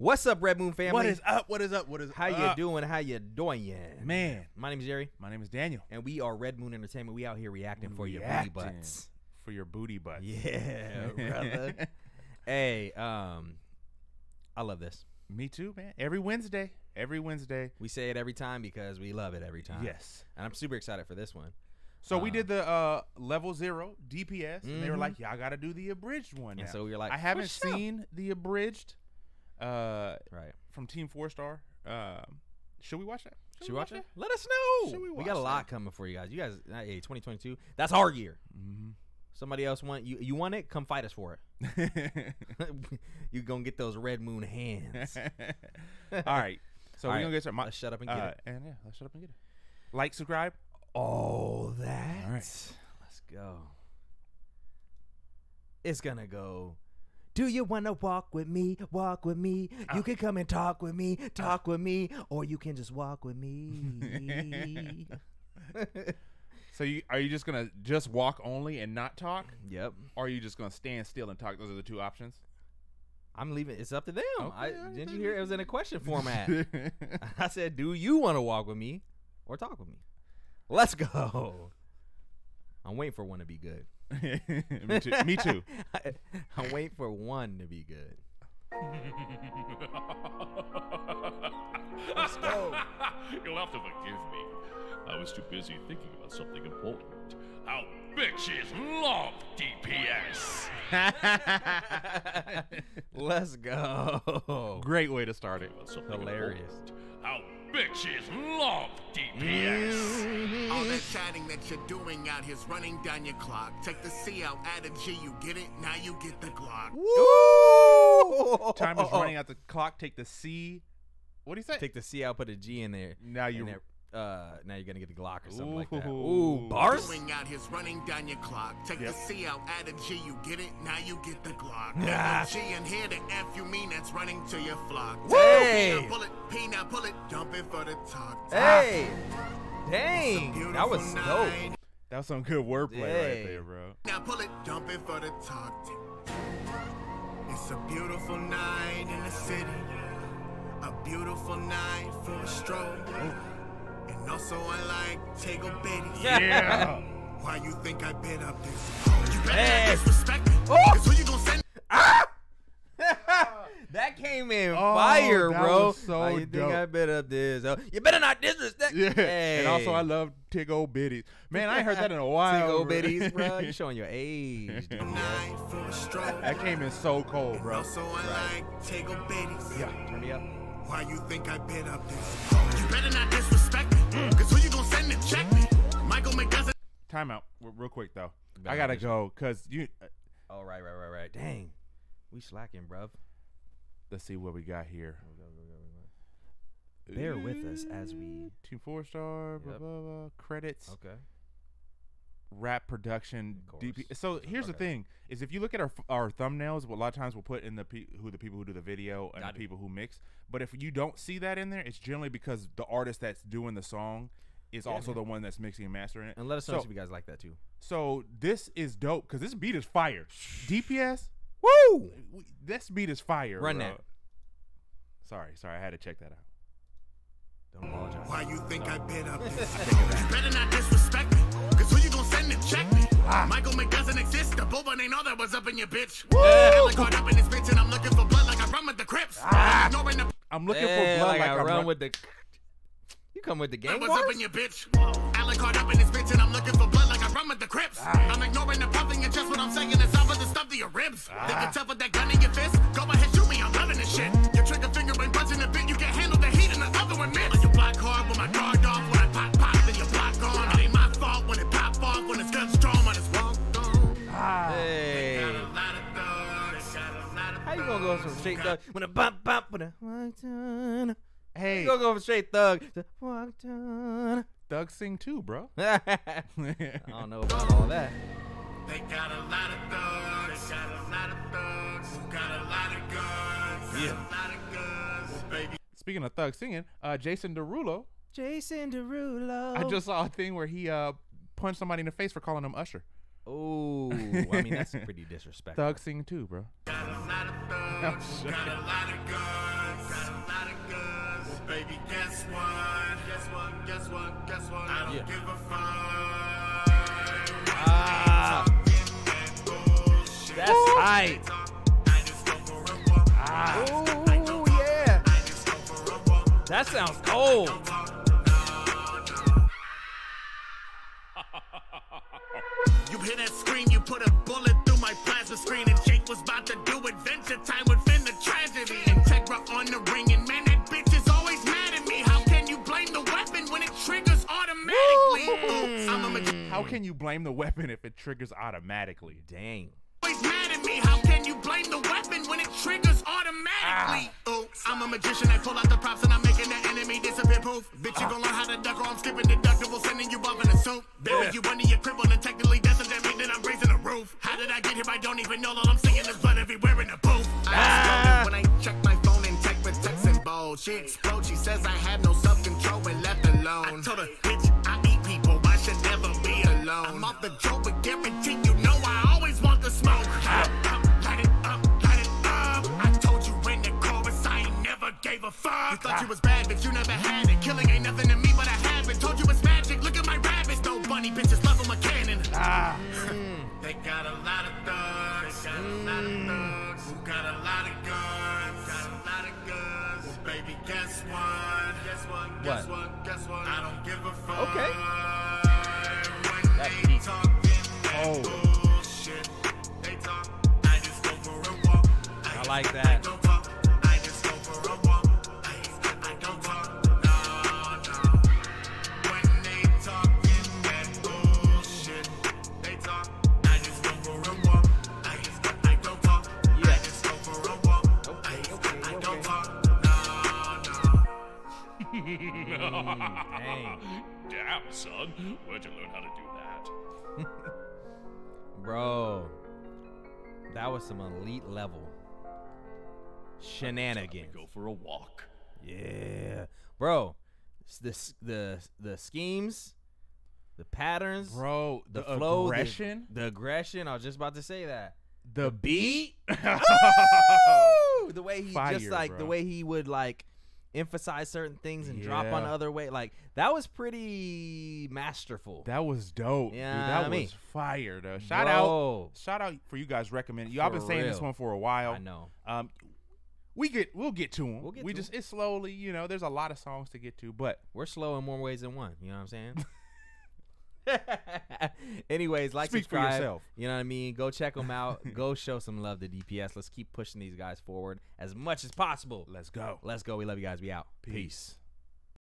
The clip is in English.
What's up, Red Moon family? What is up? What is up? What is up? How you doing? How you doing? Man. My name is Jerry. My name is Daniel. And we are Red Moon Entertainment. We out here reacting for your booty butts. For your booty butts. Yeah, brother. Hey, I love this. Me too, man. Every Wednesday. Every Wednesday. We say it every time because we love it every time. Yes. And I'm super excited for this one. So we did the level 0 DPS, and they were like, "Y'all got to do the abridged one." And so we were like, "I haven't seen the abridged, right? From Team 4 Star. Should we watch that? Should we watch it? Let us know. Should we watch that? We got a lot coming for you guys. You guys, hey, 2022, that's our year. Somebody else want you want it? Come fight us for it. You gonna get those Red Moon hands. All right. So we gonna get started. Let's shut up and get it. And yeah, let's shut up and get it. Like, subscribe. All that. All right. Let's go. It's gonna go. Do you wanna walk with me? Walk with me. You can come and talk with me. Talk with me. Or you can just walk with me. So are you just gonna walk only and not talk? Yep. Or are you just gonna stand still and talk? Those are the two options. I'm leaving. It's up to them. Okay, didn't you hear it was in a question format? I said, do you wanna walk with me or talk with me? Let's go. I'm waiting for one to be good. Me too. Me too. I'm waiting for one to be good. Let's go. You'll have to forgive me. I was too busy thinking about something important. How bitches love DPS. Let's go. Great way to start it. Hilarious. How bitches love DPS. All that shining that you're doing out here's running down your clock. Take the C out, add a G, you get it, now you get the Glock. Woo! Time is running out the clock, take the C. What do you say? Take the C out, put a G in there. Now you're now you're gonna get the Glock or something like that. Ooh, bars. Doing out his running down your clock. Take the C out, add a G, you get it. Now you get the Glock. G in here, the F you mean that's running to your flock. Hey, P now pull it, dump it for the talk. Hey, dang, that was dope. That was some good wordplay right there, bro. Now pull it, dump it for the talk. It's a beautiful night in the city. A beautiful night for a stroll. And also I like Tego Betty. Yeah. Why you think I bid up this? You better not disrespect me. Cause who you gonna send? That came in fire, that bro. Was so you dope. Think I bid up this? You better not disrespect me. Yeah. Hey. And also I love Tego Bitties. Man, I ain't heard that in a while. Tego Bitties, bro. You showing your age. Dude. That came in so cold, bro. And also I like Tego Bitties. Yeah. Turn me up. Why you think I bid up this? You better not disrespect me, cause who you gonna send to check me? Michael McDoesn't. Time out, real quick though. I gotta go, cause you. Oh right. Dang, we slacking, bruv. Let's see what we got here. Bear with us as we. Team 4 Star, blah blah blah. Credits. Okay. Rap production, DP. So here's the thing: is if you look at our thumbnails, a lot of times we'll put in the people who do the video and the people who mix. But if you don't see that in there, it's generally because the artist that's doing the song is also the one that's mixing and mastering it. And let us know if you guys like that too. So this is dope because this beat is fire. DPS, woo! This beat is fire. Run that. Sorry, I had to check that out. Don't apologize. Why you think I bid up this? You better not disrespect me. Cause who you gonna send to check me? Michael Mc doesn't exist. The boba ain't all that was up in your bitch. I'm caught up in this bitch and I'm looking for blood like I run with the Crips. I'm looking for blood like I run with the. You come with the gang wars? What's up in your bitch? Alan caught up in this bitch and I'm looking for blood like I run with the Crips. I'm ignoring the puffing and just what I'm saying is I'm with the stuff to your ribs. They can tell with that gun in your fist. Go ahead, shoot me. I'm loving this shit. Your trigger finger ain't punching a bit. You can't handle the heat in the other one, man. Your black card with my guard off. When I pop, then your block gone. It ain't my fault when it pop off. When it's gun strong, when it's walked on. Hey. They got a lot of thugs. How you gonna go from straight thug when a bump when a walk down? Hey, go over straight thug. Thug sing too, bro. I don't know about all that. They got a lot of thugs. They got a lot of thugs. Got a lot of guns. Yeah. A lot of guns, baby. Speaking of thug singing, Jason Derulo. I just saw a thing where he punched somebody in the face for calling him Usher. Oh, I mean that's pretty disrespectful. Thug sing too, bro. Got a lot of thugs. Got a lot of guns. Yeah. Ah. That's tight. Ah. Ooh, yeah. That sounds cold. You hear that scream, you put a bullet through my plasma screen, and Jake was about to do adventure time within the tragedy. Integra on the ring, and man, that bitch is always mad at me. How can you blame the weapon when it triggers automatically? How can you blame the weapon if it triggers automatically? Dang. Always mad at me. How can you blame the weapon when it triggers automatically? Ah. Ooh, I'm a magician. I pull out the props and I'm making the enemy disappear proof. Bitch, you gon' learn how to duck or I'm skipping the deductible, sending you up in the soup. Bury you under your cripple and technically that's that mean that I'm raising a roof. How did I get here? I don't even know. All I'm seeing is blood everywhere in the booth. I exploded when I check my phone and tech with text and bold. She explodes. She says I have no self-control and left alone. I told her, bitch, I eat people. I should never be alone. I'm off the joke, but guarantee you know I always want the smoke. Gave a fuck. You thought you was bad, but you never had it. Killing ain't nothing to me, but I have it. Told you it's magic. Look at my rabbits. No bunny bitches love them a cannon. They got a lot of thugs. They got a lot of thugs. Who got a lot of guns? Got a lot of guns. Well, baby, guess what? Guess what? Guess what? Guess what? I don't give a fuck. Okay. When they talking that bullshit, they talk. I just go for a walk. I like that. Damn, son, where'd you learn how to do that? Bro, that was some elite level shenanigans. Go for a walk. Yeah, bro, the schemes, the patterns, bro, the flow, aggression, the aggression. I was just about to say that. The beat, the way he fire, just like bro. The way he would like emphasize certain things and drop on other way, like that was pretty masterful. That was dope. Yeah, dude, that was fire though. Shout out for you guys recommending. Y'all been saying this one for a while. I know. We'll get to them. We just it's slowly, you know. There's a lot of songs to get to, but we're slow in more ways than one. You know what I'm saying? Anyways, like, subscribe, you know what I mean? Go check them out. Go show some love to DPS. Let's keep pushing these guys forward as much as possible. Let's go. Let's go. We love you guys. We out. Peace.